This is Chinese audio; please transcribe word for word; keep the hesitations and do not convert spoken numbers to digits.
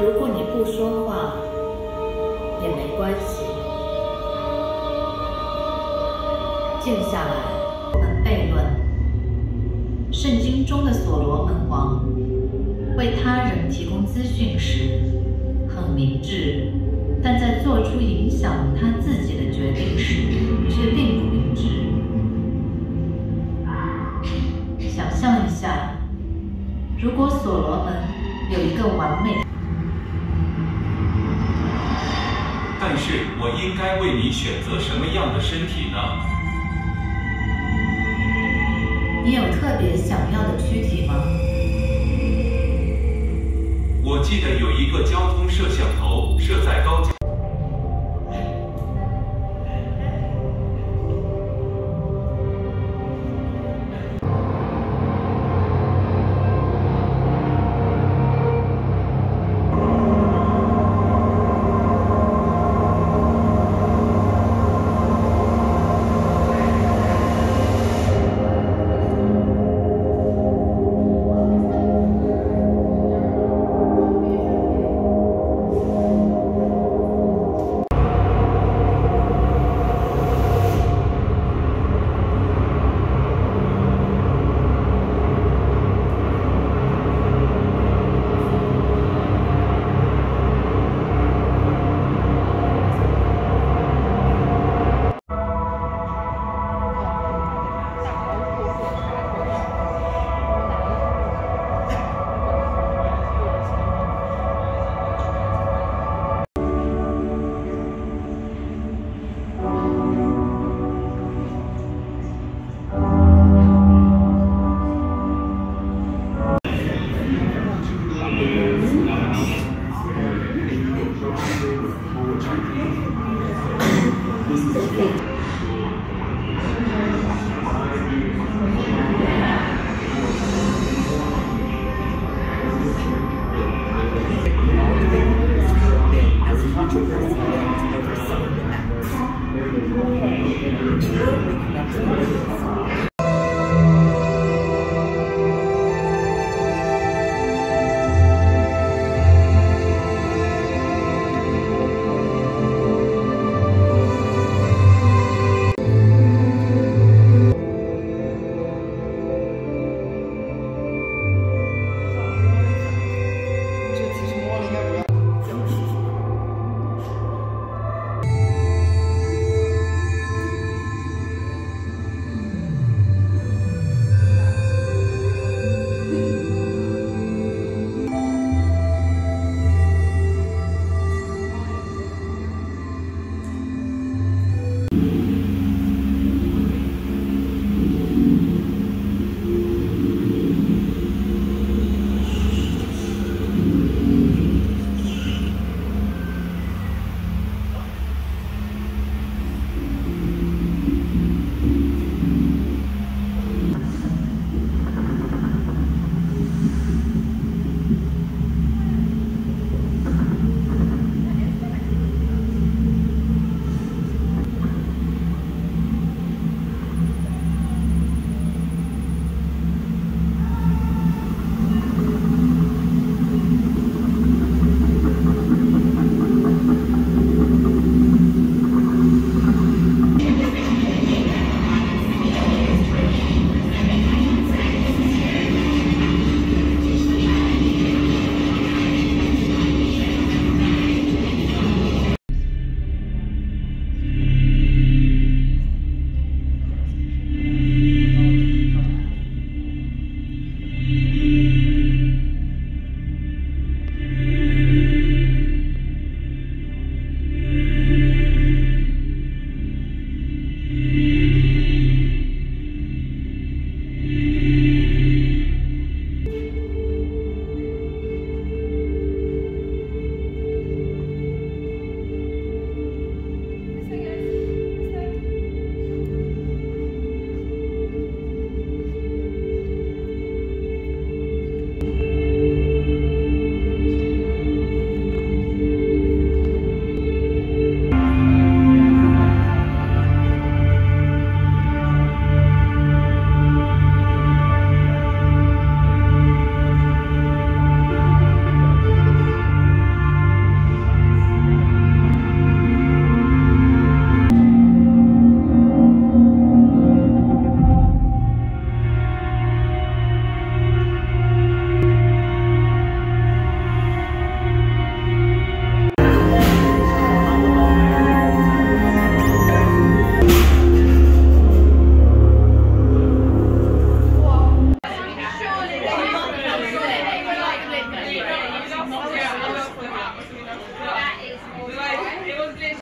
如果你不说话也没关系，静下来。我们悖论，圣经中的所罗门王为他人提供资讯时很明智，但在做出影响他自己的决定时却并不明智。想象一下，如果所罗门有一个完美的，但是我应该为你选择什么样的身体呢？你有特别想要的躯体吗？我记得有一个交通摄像头设在高架。Thank you.